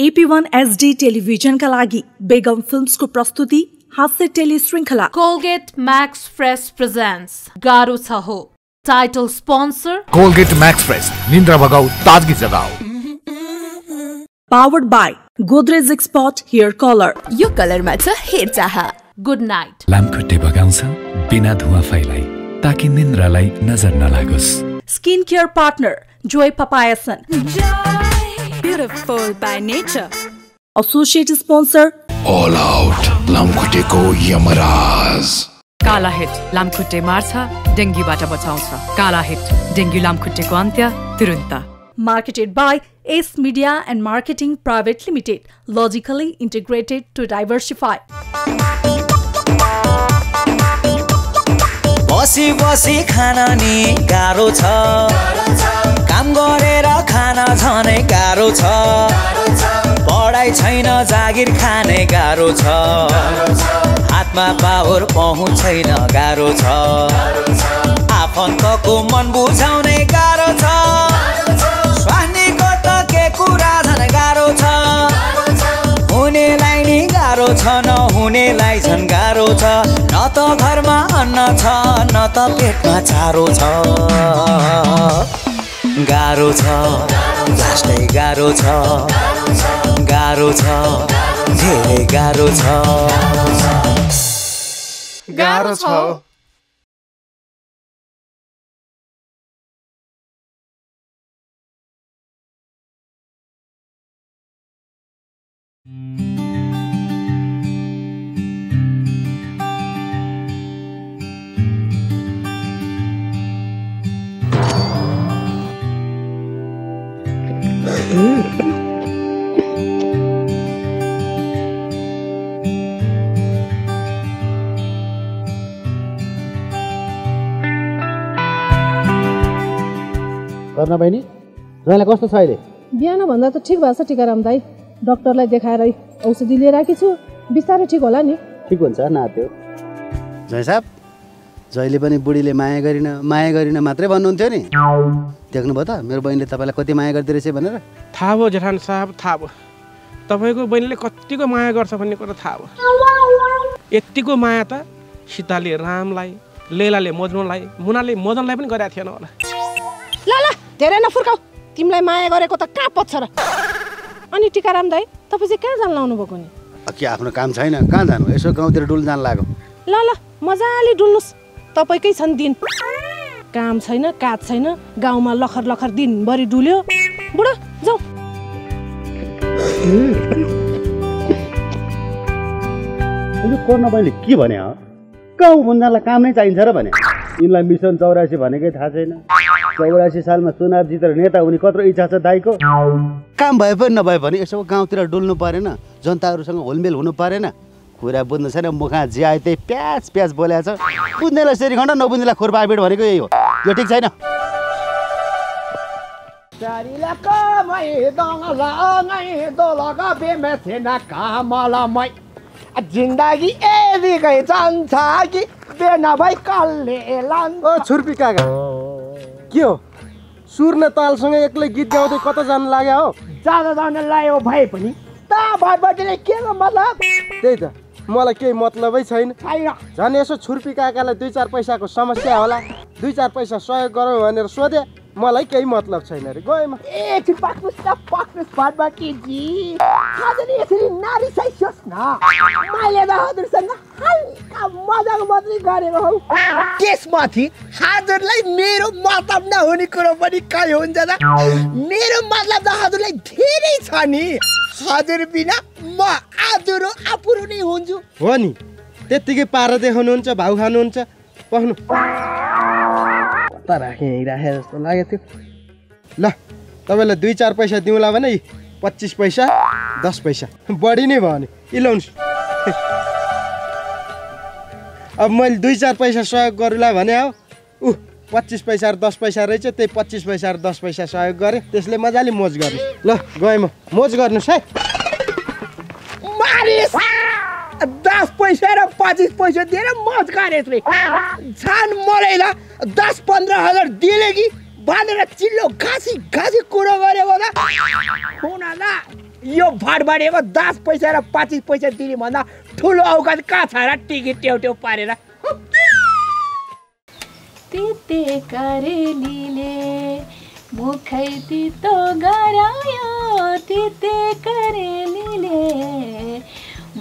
AP1SD टेलिभिजनका लागि बेगम फिल्म्सको प्रस्तुति हास्य टेली श्रृंखला कोलगेट मैक्स फ्रेश प्रेजेंट्स गारो छा हो। Title sponsor Colgate max fresh, निन्द्रा भगाऊ ताजगी जगाऊ। Powered by Godrej Zickspot hair color. यो color मात्र hair चाहा। Good night. लामखुट्टे भगाउँछ बिना धुवा फैलाई ताकि निन्द्रालाई नजर नलागोस्। Skin care partner Joy Papayasan. Joy, beautiful by nature. Associate sponsor All Out. लामखुट्टे को यमराज। काला हिट लामखुट्टे मार्छ डेंगीबाट बचाउँछ। काला हिट डेंगी लामखुट्टे को अन्त्य तुरुन्त। Marketed by Ace Media and Marketing Private Limited, logically integrated to diversify. बसी बसी खाना नि गाह्रो छ, काम गरेर खाना झनै गाह्रो छ, पढाइ छैन जागिर खाने गाह्रो छ, हातमा पावर पहुँचैन गाह्रो छ, आफन्तको मन बुझाउने गाह्रो छ, हुनेलाई झन् गाह्रो छ, न त घरमा अन्न छ न त पेटमा चारो छ, गाह्रो छ लास्टै गाह्रो छ, गाह्रो छ धेरै गाह्रो छ, गाह्रो छ। गर्न बहिनी जयलाई कस्तो छ अहिले? बिहान भन्दा त ठिक भएको छ टिकाराम दाइ। डाक्टरलाई देखाएर औषधि लिएर आएकी छु, बिस्तारै ठिक होला नि। ठिक हुन्छ नात्यो जय साहब। जयले पनि बुढीले माया गरिन मात्रै भन्नुहुन्थ्यो नि। देख्नु भयो त मेरो बहिनीले तपाईँलाई कति माया गर्दै रहेछ भनेर। थाहा भयो जेठान साहब, थाहा भयो तपाईँको बहिनीले कतिको माया गर्छ भन्ने कुरा थाहा भयो। यतिको माया त सीताले रामलाई, लेलाले मजनुलाई, मुनाले मदनलाई पनि गरेको थिएन होला। ल ल धेरै नफुर्काउ, तिमीलाई माया गरेको त कहाँ पच्छ र। अनि टिकाराम दाइ तपाईँ चाहिँ कहाँ जान लाउनु भएको नि? कि आफ्नो काम छैन कहाँ जानु, यसो गाउँतिर डुल्न जान लाग्यो। ल ल मजाले डुल्नुहोस्, तपाईँकै छन् दिन। काम छैन काज छैन, गाउँमा लखर लखर दिनभरि डुल्यो बुढो, जाऊ। कोर्न बहिनीले के भने गाउँ मुन्दालाई काम नै चाहिन्छ र भने। यिनलाई मिसन 84 भनेकै थाहा छैन। 84 सालमा चुनाव जितेर नेता हुने कत्रो इच्छा छ दाइको। काम भए पनि नभए पनि यसो गाउँतिर डुल्नु परेन, जनताहरूसँग होलमेल हुनु परेन। कुरा बुझ्नु छैन, मुखा जे आयो त्यही प्याज प्याज बोलेको छ। बुझ्नेलाई सेरी खण्ड, नबुझ्नेलाई खुर्पाबेट भनेको यही हो। यो ठिक छैन। जिन्दगी यतिकै जान्छ कि बेना भाइ कल्ले लान्छ। ओ छुर्पी काका के हो, सुर्ने तालसँग एक्लै गीत गाउँदै कता जान लाग्यो? हो जान लाग्यो भाइ पनि त भटबटीले के को मतलब? त्यही त मलाई केही मतलबै छैन। झन् यसो छुर्पी काकालाई 2-4 पैसाको समस्या होला, 2-4 पैसा सहयोग गरौँ भनेर सोधे, मलाई केही मतलब छैन रे। गएमा ए पाक्नुस् त पाक्नुस् भटबटी जी, हजुरले यसरी नारी साइसस् न। मैले त हजुरसँग हल्का मजाक मात्रै गरेको हौ। त्यसमाथि हजुरलाई मेरो मतलब नहुने कुरो पनि कहिले हुन्छ त? मेरो मतलब त हजुरलाई धेरै छ नि, हजुर बिना म आधुरो आपुरो नै हुन्छु। हो नि, त्यतिकै पारा देखाउनुहुन्छ, भाउ खानुहुन्छ, पख्नु राखे जस्तो लाग्यो त्यो। ल तपाईँलाई 2-4 पैसा दिउँला भने 25 पैसा 10 पैसा बढी नै भयो भने इलाउनु। अब मैले 2-4 पैसा सहयोग गरूला भने ऊ 25 पैसा र 10 पैसा रहेछ, त्यही 25 पैसा र 10 पैसा सहयोग गरेँ, त्यसले मजाले मोज गर्ने। ल गएँ म, मोज गर्नुहोस् है। 10 पैसा र 25 पैसा दिएर मोज गरे यसले। झन् मलाई ल 10-15 हजार दिले कि भनेर चिल्लो घाँसी घाँसी कुरो गरेको त हुन। यो भडबडे को 10 पैसा र 25 पैसा दिने भन्दा ठुलो औकात का छ र टिकट ट्यौट्यौ पारेर तेते करेलीले मुखै तितो गरायो तेते करेलीले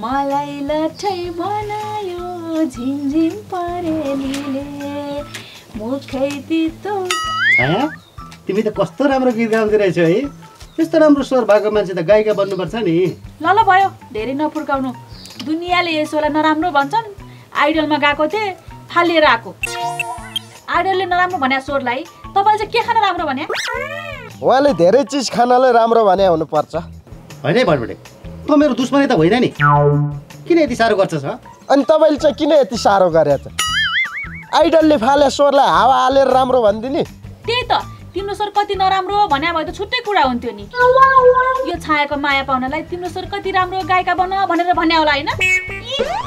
मलाई लठै बनायो झिमझिम परेलीले मुखै तितो है तिमी त कस्तो राम्रो गीत गाउँदै रहेछौ है त्यस्तो राम्रो स्वर भएको मान्छे त गायिका बन्नु पर्छ नि ल ल भयो धेरै नफुर्काउनु दुनियाले यसोला नराम्रो भन्छन् आइडलमा गाको थिए फालिएर आको आइडलले नराम्रो भन्या स्वरलाई तपाईले चाहिँ के खान राम्रो भन्या उहाँले धेरै चीज खानलाई राम्रो भन्या हुनु पर्छ हैन है भडबडे त मेरो दुश्मनी त होइन नि किन यति सारो गर्छस अनि तपाईले चाहिँ किन यति सारो गरे त आइडलले फाले स्वरलाई हावा हालेर राम्रो भन्दिनी त्यही त तिम्रो स्वर कति नराम्रो भन्या भए त छुट्टै कुरा हुन्थ्यो नि यो छायाको माया पाउनलाई तिम्रो स्वर कति राम्रो गायिका बन भनेर भन्या होला हैन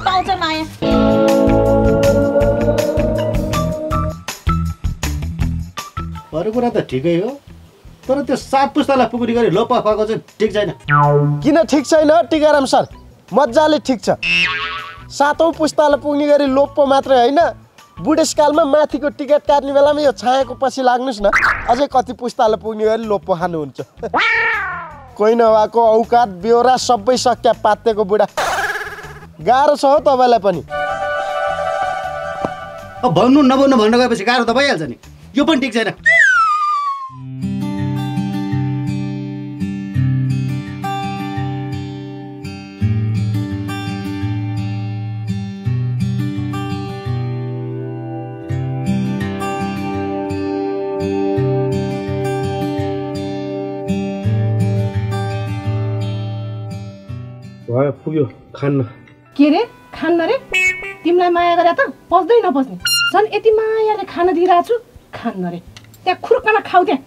पाउँछ माया अरु कुरा त ठिकै हो तर त्यो सात पुस्तालाई पुगुरी गरी लोपा खाको चाहिँ ठीक छैन किन ठीक छैन टिकाराम सर मज्जाले ठीक छ सातौं पुस्तालाई पुग्ने गरी लोपो मात्र हैन बुढेसकालमा माथिको टिकट काट्ने बेलामा यो छायाको पछि लाग्नुस् न अझै कति पुस्ताले पुग्ने गरी लोप्पो खानु हुन्छ कोही नवाको औकात बेहोरा सबै सक्या पातेको बुढा गाह्रो छ हो तपाईलाई पनि अब भन्नु नबोल्नु भन्न गएपछि गाह्रो त भइहाल्छ नि यो पनि ठीक छैन पुग्यो खान्न के रे खान्न रे तिमीलाई माया गरे त पस्दै नपस्ने झन् यति मायाले खान दिइरा छु खान्न रे त्यहाँ खुर्कन खाउ त्यहाँ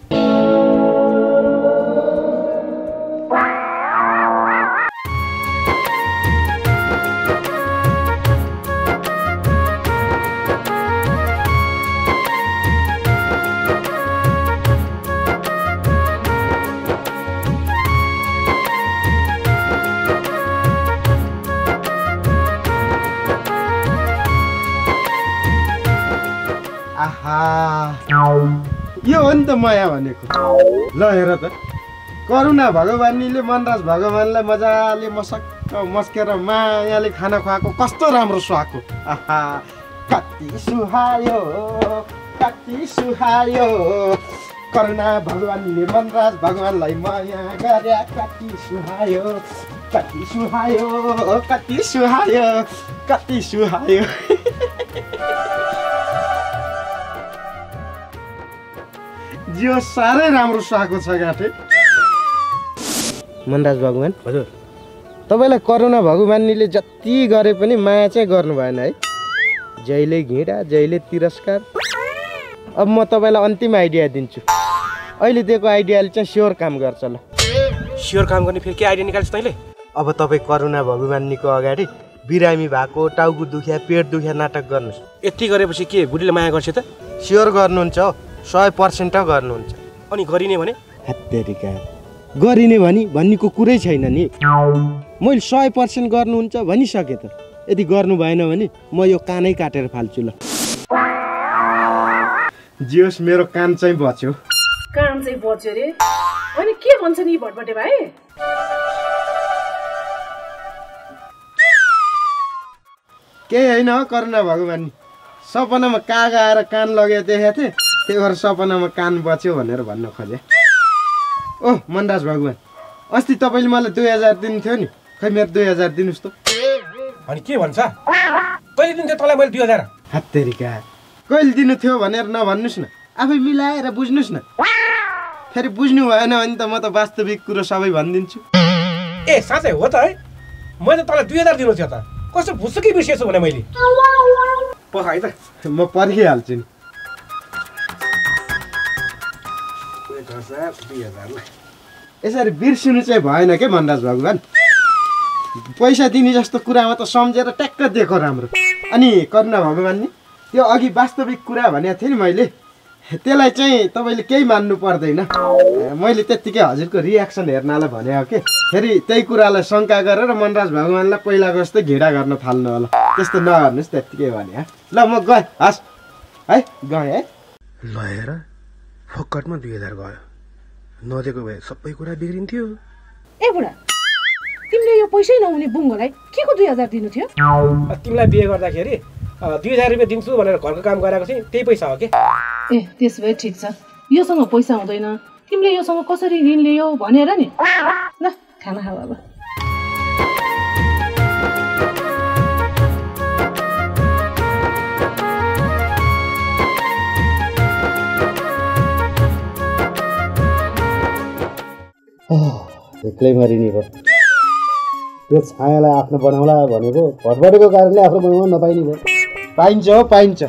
यो हो नि त माया भनेको ल हेर त करुणा भगवानीले मनराज भगवानलाई मजाले मसक्क मस्केर मायाले खाना खुवाएको कस्तो राम्रो सुहाएको आहा कति सुहायो करुणा भगवानीले मनराज भगवानलाई माया गरे कति सुहायो यो सारै राम्रो सुहाएको छ गाठे मनराज भगवान हजुर तपाईलाई करुणा भगवानले जति गरे पनि माया चाहिँ गर्नु भएन है जहिले घिडा जहिले तिरस्कार अब म तपाईलाई अन्तिम आइडिया दिन्छु अहिले दिएको आइडियाले चाहिँ स्योर काम गर्छ ल स्योर काम गर्ने फेरि के आइडिया निकाल्छ तैले अब तपाई करुणा भगवानको अगाडि बिरामी भएको टाउको दुख्या पेट दुख्या नाटक गर्नुस् यति गरेपछि के बुढीले माया गर्छ त स्योर गर्नुहुन्छ 100% गर्नुहुन्छ अनि गरिने भने हत्तेरिका गरिने भनी भन्नेको कुरै छैन नि मैले 100% गर्नुहुन्छ भनिसके त यदि गर्नु भएन भने म यो कानै काटेर फाल्छु ल जियोस् मेरो काम चाहिँ बच्यो रे अनि के भन्छ नि भटभटे भाइ केही हैन करुणा भगवान सपनामा कागा आएर कान लगे देखेथे त्यही भएर सपनामा कान बच्यो भनेर भन्न खोजे ओह मनराज भगवान अस्ति तपाईँले मलाई 2000 दिनु थियो नि खै मेरो 2000 दिनुस् त अनि के भन्छ कहिले दिन्थ्यो तँलाई मैले 2000 हत्तेरिका कहिले दिनु थियो भनेर नभन्नुस् न आफै मिलाएर बुझ्नुस् न फेरि बुझ्नु भएन भने त म त वास्तविक कुरा सबै भन्दिन्छु ए साच्चै हो त है मैले तँलाई 2000 दिनु थियो त कस्तो भुसुकी बिर्सेछु भने मैले पखाइ त म पर्खिहाल्छु नि यसरी बिर्सिनु चाहिँ भएन के मनराज भगवान पैसा दिने जस्तो कुरामा त सम्झेर ट्याक्क दिएको राम्रो अनि करुणा भगवान नि त्यो अघि वास्तविक कुरा भनेको थिएँ नि मैले त्यसलाई चाहिँ तपाईले केही मान्नु पर्दैन मैले त्यतिकै हजुरको रियाक्सन हेर्नलाई भने हो के फेरि त्यही कुरालाई शंका गरेर मनराज भगवानलाई पहिलाको जस्तै घेडा गर्न थाल्नु होला त्यस्तो नगर्नुस् त्यतिकै भने ह ल म गए हस है गए है लहेर फक्कटमा 2000 गयो नदेको भए सबै कुरा बिग्रिन्थ्यो ए बुढा तिमीले यो पैसै नहुने बुङ्गोलाई केको 2000 दिनु थियो तिमीलाई बिहे गर्दाखेरि 2000 रुपैयाँ दिन्छु भनेर घरको काम गरेको थिए त्यही पैसा हो के ए त्यसै ठीक छ योसँग पैसा हुँदैन तिमीले योसँग कसरी ऋण लियौ भनेर नि ल खाना खाऊ अब एक्लै मरिनी भयो त्यो छायालाई आफ्नो बनाउला भनेको भटबटेको कारणले आफ्नो बनाउन नपाइनी भयो पाइन्छ हो पाइन्छ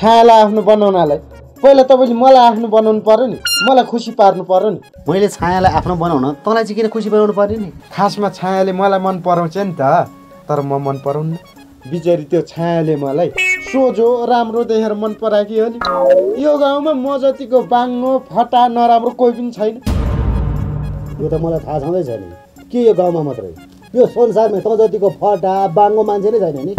छायाला आफ्नो बनाउनलाई पहिला तपाईले मलाई आफ्नो बनाउनु पर्यो नि मलाई खुसी पार्नु पर्यो नि मैले छायाला आफ्नो बनाउन तलाई चाहिँ किन खुसी बनाउनु पर्यो नि खासमा छायाले मलाई मन पराउँछ नि त तर म मन पराउन्न बिचारी त्यो छायाले मलाई सोझो राम्रो देखेर मन पराकी हो नि यो गाउँमा म जतिको बाङ्गो फटा नराम्रो कोही पनि छैन यो त मलाई थाहा छँदै छैन के यो गाउँमा मात्रै यो संसारमा त जतिको फटा बाङ्गो मान्छे नै छैन नि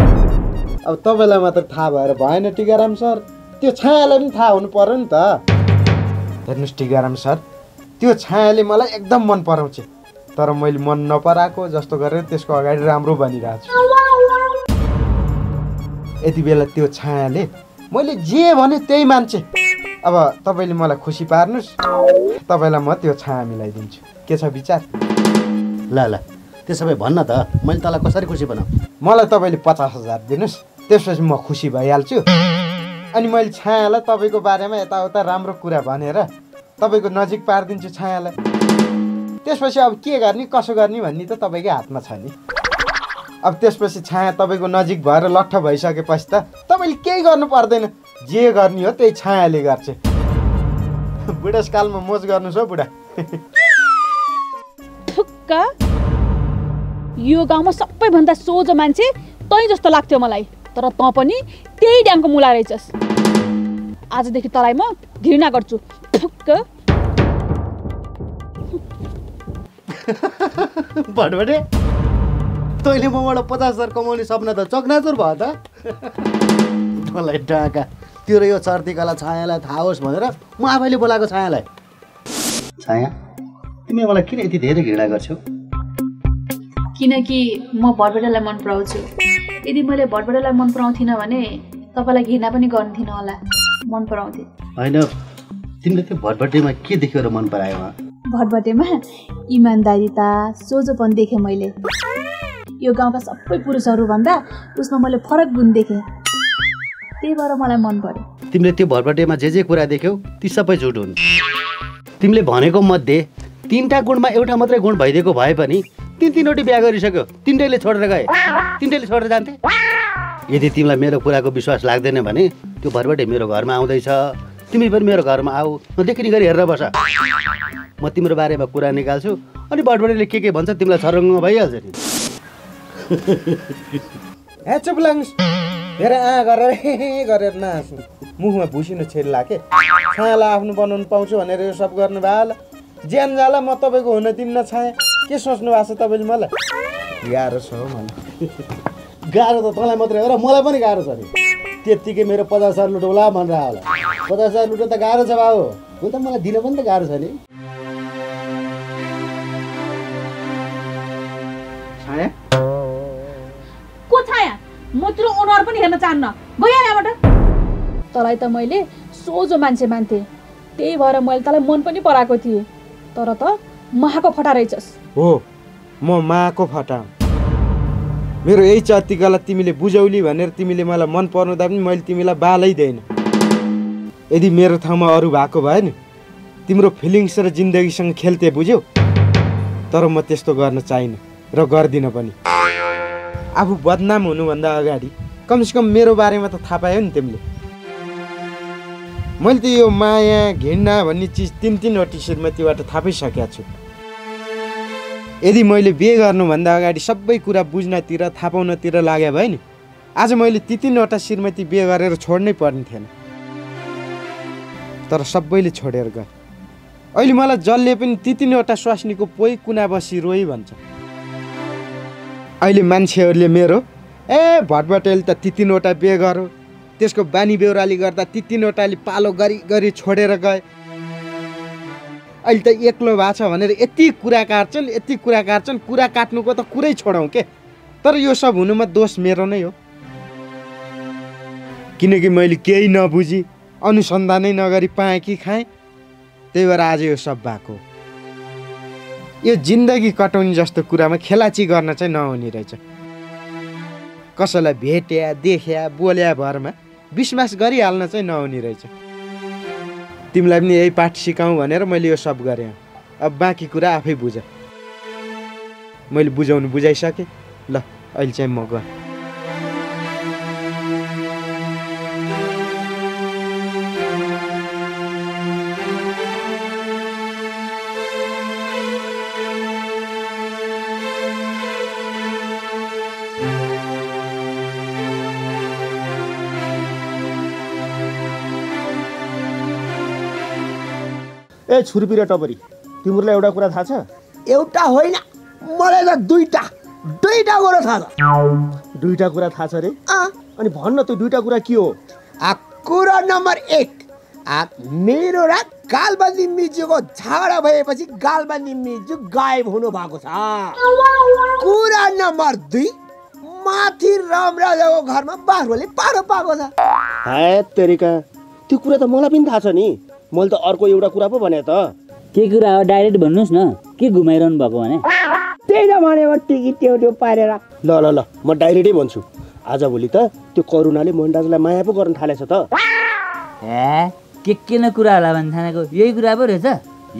अब तपाईलाई मात्र थाहा भएर भएन टिकाराम सर त्यो छायाले पनि थाहा हुनु पर्यो नि त हेर्नुस् टिकाराम सर त्यो छायाले मलाई एकदम मन पराउँछ तर मैले मन नपराएको जस्तो गरेर त्यसको अगाडि राम्रो बनिरहेछु यति बेला त्यो छायाले मैले जे भने त्यही मान्छे अब तपाईले मलाई खुसी पार्नुस् तपाईलाई म त्यो छाया मिलाइदिन्छु के छ विचार ला ला त्यसै भए भन्न त मैले तलाई कसरी खुसी बनाऊ मलाई तपाईले 50000 दिनुस् त्यसपछि म खुसी भइहाल्छु अनि मैले छायालाई तपाईको बारेमा यताउता राम्रो कुरा भनेर तपाईको नजिक पार्दिन्छु छायालाई त्यसपछि अब के गर्ने कसो गर्ने भन्ने त तपाईकै हातमा छ नि अब त्यसपछि छाया तपाईको नजिक भएर लट्ठ भइसकेपछि त तपाईले केही गर्नु पर्दैन जे गर्ने हो त्यही छायाले गर्छ बुढासकालमा मोज गर्नुस् हो बुढा ठुक्क यो गाउँमा सबैभन्दा सोझो मान्छे तै जस्तो लाग्थ्यो मलाई तर त पनि त्यही ड्याङको मुला रहेछस् आजदेखि तलाई म घृणा गर्छु ठुक्क बडबडे तैले मबाट 50000 कमाउने सपना त चकनाचुर भयो त मलाई डाका तेरो यो चर्ती कला छायालाई थाहा होस् भनेर म आफैले बोलाएको छायालाई छाया तिमी मलाई किन यति धेरै घृणा गर्छौ किनकि म बडबडेलाई मन पराउँछु यदि मैले बडबडेलाई मन पराउँथिन भने तपाईलाई घृणा पनि गर्दिन होला मन पराउँथे हैन तिमीले त्यो बडबडेमा के देखेर मन परायो वा बडबडेमा इमानदारीता सोझोपन देखे मैले यो गाउँका सबै पुरुषहरू भन्दा उसमा मैले फरक गुण देखे त्यही भएर मलाई मन पर्यो तिमीले त्यो बडबडेमा जे जे कुरा देख्यौ ती सबै झुट हुन् तिमीले भनेको मध्ये तीनटा गुणमा एउटा मात्रै गुण भइदिएको भए पनि तीन तीनवटी बिहा गरिसक्यो तिनटैले छोडेर गए तिनटैले छोडेर जान्थे यदि तिमीलाई मेरो कुराको विश्वास लाग्दैन भने त्यो भरबटे मेरो घरमा आउँदैछ तिमी पनि मेरो घरमा आऊ नदेखिने गरी हेरेर बस म तिम्रो बारेमा कुरा निकाल्छु अनि भरबटेले के भन्छ तिमीलाई छरङ्ग भइहाल्छ नि ए चुप लाग्नुस् हेर आ गरेर नहाँस्नु मुखमा भुसिनु छेल्ला के छाला आफ्नो बनाउनु पाउँछु भनेर यो सब गर्नु भयो होला ज्यान जाला म तपाईँको हुन दिन्न छाया के सोच्नु भएको छ तपाईले मलाई गाह्रो छ हो मलाई गाह्रो त तँलाई मात्रै हो र मलाई पनि गाह्रो छ नि त्यतिकै मेरो 50000 लुटौला भनेर होला 50000 लुट्न त गाह्रो छ बाबु हुन त मलाई दिन पनि त गाह्रो छ नि छाया को छाया म तेरो अनुहार पनि हेर्न चाहन्न गयो यहाँबाट तँलाई त मैले सोझो मान्छे मान्थे त्यही भएर मैले तँलाई मन पनि पराएको थिएँ तर त महाको फटा रहेछस् हो म माको फटा मेरो यही चर्तिकला तिमीले बुझौली भनेर तिमीले मलाई मन पर्नुदा पनि मैले तिमीलाई बालै देइन यदि मेरो ठाउँमा अरू भएको भए नि तिम्रो फिलिङ्स र जिन्दगीसँग खेल्थे बुझ्यौ तर म त्यस्तो गर्न चाहिन र गर्दिन पनि आफू बदनाम हुनुभन्दा अगाडि कमसेकम मेरो बारेमा त थाहा पायो नि तिमीले मैले त यो माया घृणा भन्ने चिज तिन तिनवटी श्रीमतीबाट थापिसकेको छु यदि मैले बिहे गर्नुभन्दा अगाडि सबै कुरा बुझ्नतिर थाहा पाउनतिर लाग्यो भए नि आज मैले ती तीनवटा श्रीमती बिहे गरेर छोड्नै पर्ने थिएन तर सबैले छोडेर गए। अहिले मलाई जलले पनि ती तीनवटा स्वास्नीको पोइ कुना बसी रोई भन्छ। अहिले मान्छेहरूले मेरो ए भटबटेल त ती तीनवटा बिहे गर्यो, त्यसको बानी बेउराली गर्दा ती तीनवटाले पालो गरी गरी छोडेर गए। अहिले त एक्लो भाछ भनेर यति कुरा काट्छन् कुरा काट्नुको त कुरै छोडौँ के। तर यो सब हुनुमा दोष मेरो नै हो, किनकि मैले केही नबुझी अनुसन्धानै नगरी पाएँ कि खाएँ, त्यही भएर आज यो सब भएको। यो जिन्दगी कटाउने जस्तो कुरामा खेलाची गर्न चाहिँ नहुने रहेछ। कसैलाई भेट्या देख्या बोल्या भरमा विश्वास गरिहाल्न चाहिँ नहुने रहेछ। तिमीलाई पनि यही पाठ सिकाउँ भनेर मैले यो सब गरेँ। अब बाँकी कुरा आफै बुझ। मैले बुझाउनु बुझाइसकेँ, ल अहिले चाहिँ म गएँ। ए छुर्पी र टपरी, तिमीलाई एउटा कुरा थाहा छ? एउटा होइन, मलाई त दुईटा कुरा थाहा छ। दुईटा कुरा थाहा छ रे? अनि भन्न त्यो दुईटा कुरा के हो? कुरा नम्बर 1, मेरो र गालबानी मिजुको झगडा भएपछि गालबानी मिजु गायब हुनु भएको छ। कुरा नम्बर 2, माथि रामराजाको घरमा बारुवाले पारो पाएको छ। हे तेरिका, त्यो कुरा त मलाई पनि थाहा छ नि। मैले त अर्को एउटा कुरा पो भने त। के कुरा हो डाइरेक्ट भन्नुस् न, के घुमाइरहनु भएको भने? त्यही त भनेको टिकी त्यो पारेर। ल ल ल म डाइरेक्टै भन्छु, आजभोलि त त्यो करुणाले मोहनराजलाई माया पो गर्न थालेछ त। ए के न कुरा होला भने थानेको यही कुरा पो रहेछ।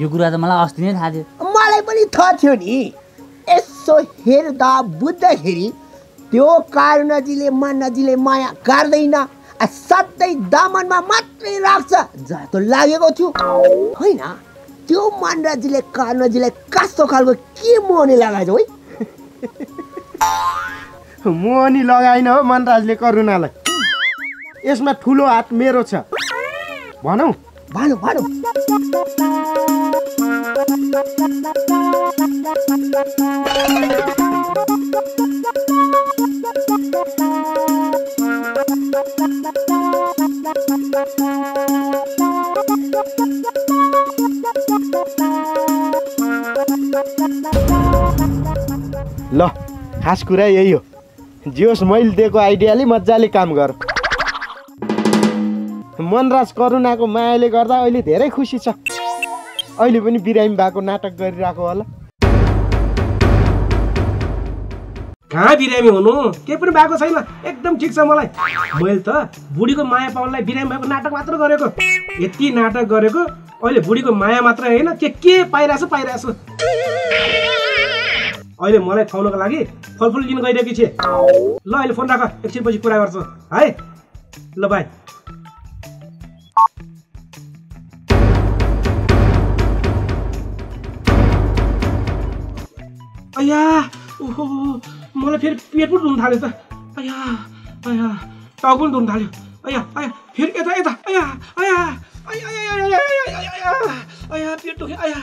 यो कुरा त मलाई अस्ति नै थाहा थियो। मलाई पनि थाहा थियो नि। यसो हेर्दा बुझ्दाखेरि त्यो करुणाजीले मोहनराजले माया गर्दैन, सधैँ दामनमा मात्रै राख्छ जस्तो लागेको थियो होइन? त्यो मनराजीले कानजीलाई कस्तो खालको के मोहनी लगाएछ? होइ मोहनी लगाइन हो मनराजले करुणालाई। यसमा ठुलो हात मेरो छ भनौँ भनौँ। ल खास कुरा यही हो, जियोस् मैले दिएको आइडियाले मजाले काम गर। मनराज करुणाको मायाले गर्दा अहिले धेरै खुसी छ। अहिले पनि बिरामी भएको नाटक गरिरहेको होला। कहाँ बिरामी हुनु, केही पनि भएको छैन, एकदम ठिक छ। मैले त बुढीको माया पाउनलाई बिरामी भएको नाटक मात्र गरेको। यति नाटक गरेको अहिले बुढीको माया मात्र होइन के पाइरहेछु। अहिले मलाई खुवाउनको लागि फलफुल लिन गइरहेकी थिएँ। ल अहिले फोन राख, एकछिन पछि कुरा गर्छु है। ल बाई। अया ओहो मलाई फेरि पेट पनि दुख्न थाल्यो त। अया अया टाउको पनि दुख्न थाल्यो। अया अया फेरि यता यता। अया अया अया अया अया अया पेट दुख्यो। अया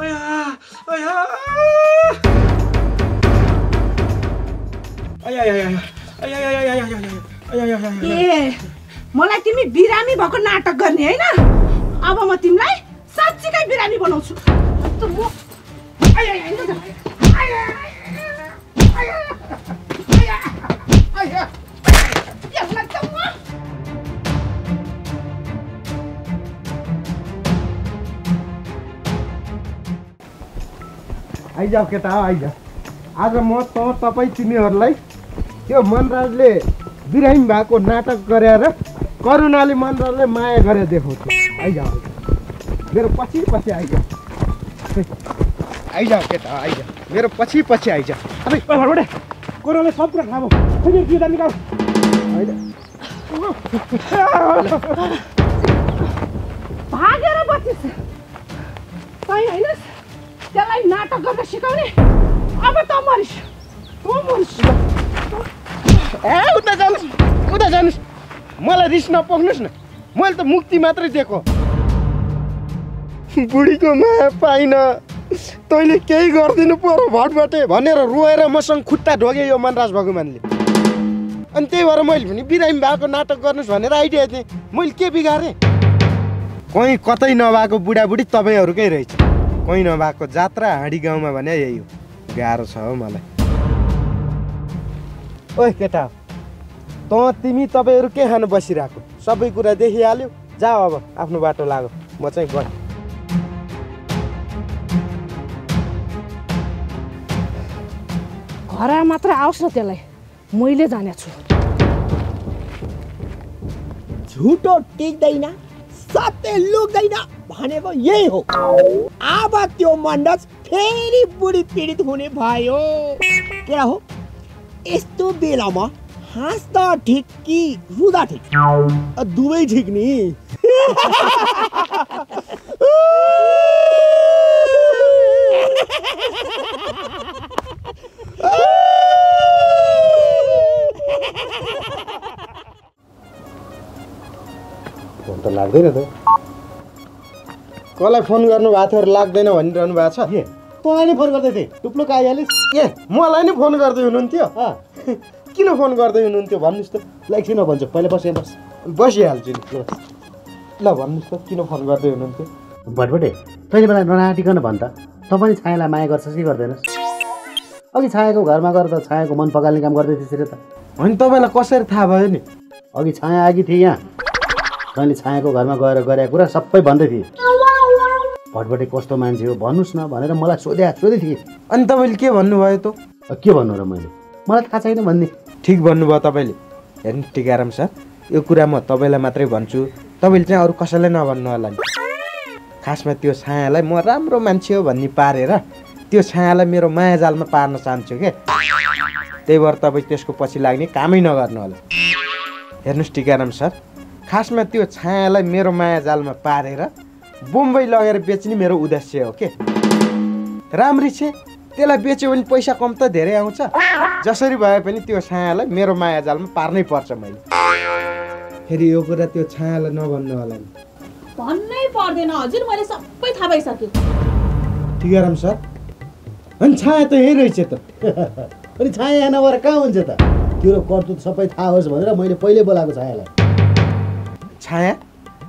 अया अया अया अया अया अया अया। ए मलाई तिमी बिरामी भएको नाटक गर्ने हैन? अब म तिमीलाई साच्चीकै बिरामी बनाउँछु। त म अया अया आइजाऊ केटा आइजाऊ। आज म तपाईँ तिमीहरूलाई त्यो मनराजले बिरामी भएको नाटक गरेर करुणाले मनराजले माया गरेर देखाउँछु। आइजाऊ मेरो पछि पछि आइजाऊ। आइजाऊ केटा आइजाऊ मेरो पछि पछि आइजाऊ। अरे घरबाट करुणाले सब कुरा थाहा भयो, के निकाल भागेर बचिस् तै होइन? त्यसलाई नाटक गर्न सिकाउने अब त मरिस् मरिस्। ए उता जानुस् उता जानुस्, मलाई रिस नपोख्नुहोस् न, मैले त मुक्ति मात्रै दिएको। बुढी को माया पाइन तैले केही गर्दिनु पर्यो भटबटे भनेर रोएर मसँग खुट्टा ढोगे यो मनराज भगुमानले। अनि त्यही भएर मैले पनि बिरामी भएको नाटक गर्नुस् भनेर आइडिया थिए। मैले के बिगारे? कहीं कतै नभाको बुढाबुढी तपाईहरुकै रहेछ। कहीं नभाको जात्रा हाँडी गाउँमा भने यही हो। गाह्रो छ हो मलाई। ओइ केटा त तिमी तपाईहरु के खान बसिराको? सबै कुरा देखिहाल्यो। जाओ अब आफ्नो बाटो लागो। म चाहिँ गएँ। घर मात्र आओस् न त्यसलाई मैले जानेछु। झुटो टिक्दैन सत्य लुक्दैन भनेको यही हो। अब त्यो मण्डज फेरि बुढी पीडित हुने भयो। के हो यस्तो बेलामा हाँस्दा ठिक कि रुदा ठिक? दुवै ठिक नि। फोन तो लाग्दैन त कसलाई फोन गर्नु भएको थियो लाग्दैन भनिरहनु भएको छ। के तँले फोन गर्दै थिए टुप्लो आइहालिस? के मलाई नि फोन गर्दै हुनुहुन्थ्यो? किन फोन गर्दै हुनुहुन्थ्यो भन्नुस् त। ल एकछिन भन्छ पहिले बस यहाँ बस बसिहाल्छु नि। ल भन्नुस् त किन फोन गर्दै हुनुहुन्थ्यो? भटभटे तैँले मलाई नराटिकन भन् त तपाईँ छायालाई माया गर्छस् कि गर्दैनस्? अघि छायाको घरमा गएर त छायाको मन पगाल्ने काम गर्दै थिएँ त। अनि तपाईँलाई कसरी थाहा भयो नि? अघि छाया आगी थिए यहाँ। तैँले छायाको घरमा गएर गरेको कुरा सबै भन्दै थिए। भटभटे कस्तो मान्छे हो भन्नुस् न भनेर मलाई सोधे थिए। अनि तपाईँले के भन्नुभयो त? के भन्नु र मैले? मलाई थाहा छैन भन्ने। ठिक भन्नुभयो तपाईँले। हेर्नु टिकाराम सर यो कुरा म तपाईँलाई मात्रै भन्छु, तपाईँले चाहिँ अरू कसैलाई नभन्नु होला नि। खासमा त्यो छायालाई म राम्रो मान्छे हो भन्ने पारेर त्यो छायालाई मेरो मायाजालमा पार्न चाहन्छु के। त्यही भएर तपाईँ त्यसको पछि लाग्ने कामै नगर्नु होला। हेर्नुहोस् टिकाराम सर खासमा त्यो छायालाई मेरो मायाजालमा पारेर बम्बई लगेर बेच्ने मेरो उद्देश्य हो के। राम्री छ त्यसलाई बेच्यो भने पैसा कम त धेरै आउँछ। जसरी भए पनि त्यो छायालाई मेरो मायाजालमा पार्नै पर्छ। मैले फेरि यो कुरा त्यो छायालाई नभन्नु होला नि। भन्नै पर्दैन हजुर मैले सबै थाहा पाइसकेँ। टिकाराम सर अनि छाया त यही रहेछ त। अनि छाया यहाँ नभएर कहाँ हुन्छ त? तेरो कर्तुत सबै थाहा होस् भनेर मैले पहिले बोलाएको छायालाई। छाया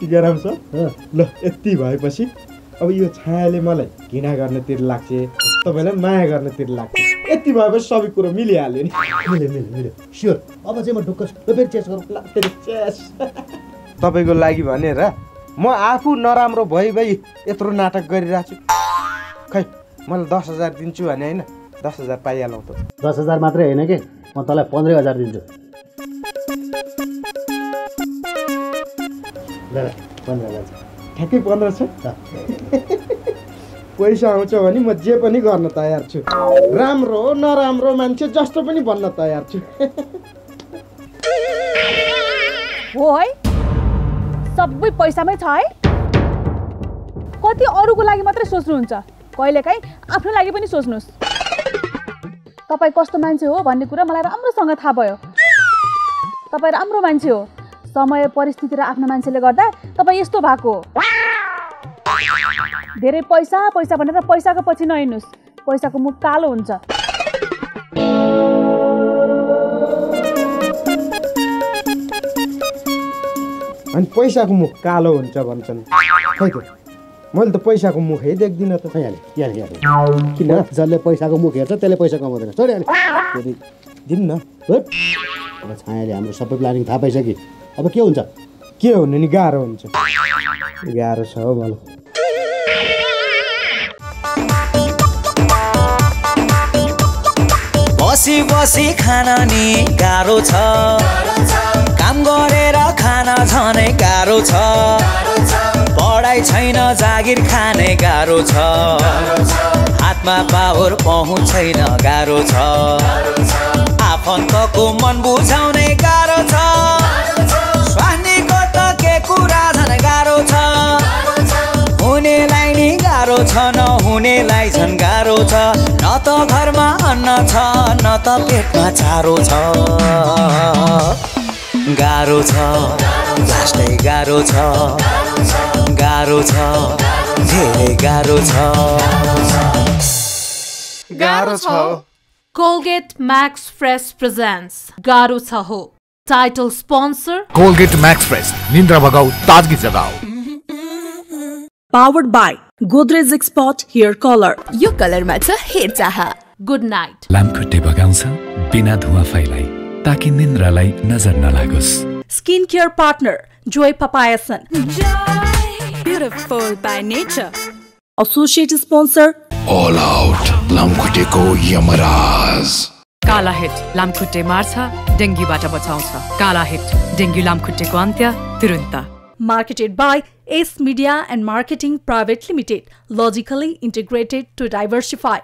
टिकाराम सर ल यति भएपछि अब यो छायाले मलाई घृणा गर्नतिर लाग्छ, तपाईँलाई माया गर्नतिर लाग्छ। यति भएपछि सबै कुरो मिलिहाल्यो नि। मिल्यो स्योर। अब चाहिँ म ढुक्क फेरि चेस गरौँ। चेस तपाईँको लागि भनेर म आफू नराम्रो भइ यत्रो नाटक गरिरहेको छु। खै मलाई 10,000 दिन्छु भने होइन 10,000 पाइहालौँ त। 10,000 मात्रै होइन कि म तँलाई 15,000 दिन्छु। ल 15,000 ठ्याक्कै 15 छ। पैसा आउँछ भने म जे पनि गर्न तयार छु। राम्रो हो नराम्रो मान्छे जस्तो पनि बन्न तयार छु। हो है सबै पैसामै छ है। कति अरूको लागि मात्रै सोच्नुहुन्छ, कहिलेकाहीँ आफ्नो लागि पनि सोच्नुहोस्। तपाईँ कस्तो मान्छे हो भन्ने कुरा मलाई राम्रोसँग थाहा भयो। तपाईँ राम्रो मान्छे हो। समय परिस्थिति र आफ्नो मान्छेले गर्दा तपाईँ यस्तो भएको हो। धेरै पैसा भनेर पैसाको पछि नहिँड्नुहोस्, पैसाको मुख कालो हुन्छ। अनि पैसाको मुख कालो हुन्छ भन्छन्। खै त मैले त पैसाको मुखै देख्दिनँ त। खै किन जसले पैसाको मुख हेर्छ त्यसले पैसा कमाउँदैन। छोडिहाल्यो फेरि दिनु न। अब छायाले हाम्रो सबै प्लानिङ थाहा पाइसक्यो। अब के हुन्छ? के हुनु नि गाह्रो हुन्छ। गाह्रो छ हो मलाई। बसी खान नि गाह्रो छ, काम गरेर खान खाना झनै गाह्रो छ पढाइ छैन जागिर खाने गाह्रो छ हातमा पावर पहुँचैन गाह्रो छ आफन्तको मन बुझाउने गाह्रो छ स्वानीको त के कुरा झन गाह्रो छ हुनेलाई नि गाह्रो छ नहुनेलाई झन गाह्रो छ न त घरमा अन्न छ न त पेटमा चारो छ गाह्रो छ लास्टै गाह्रो छ धेरै गाह्रो छ गाह्रो छ Colgate Max Fresh presents गाह्रो छ हो title sponsor Colgate Max Fresh निन्द्रा भगाऊ ताजगी जगाऊ powered by Godrej Zickspot hair color यो कलर मा छ हेर चाह good night लामखुट्टे भगाउँछ बिना धुवा फैलाई ताकि निन्द्रालाई नजर नलागोस् स्किन केयर पार्टनर जोय पपायासन beautiful by nature associate sponsor all out लामखुट्टे को यमराज काला हिट लामखुट्टे मार्छ डेंगूबाट बचाउँछ काला हिट डेंगू लामखुट्टेको अन्त्य तुरुन्त marketed by Ace Media and Marketing Private Limited logically integrated to diversify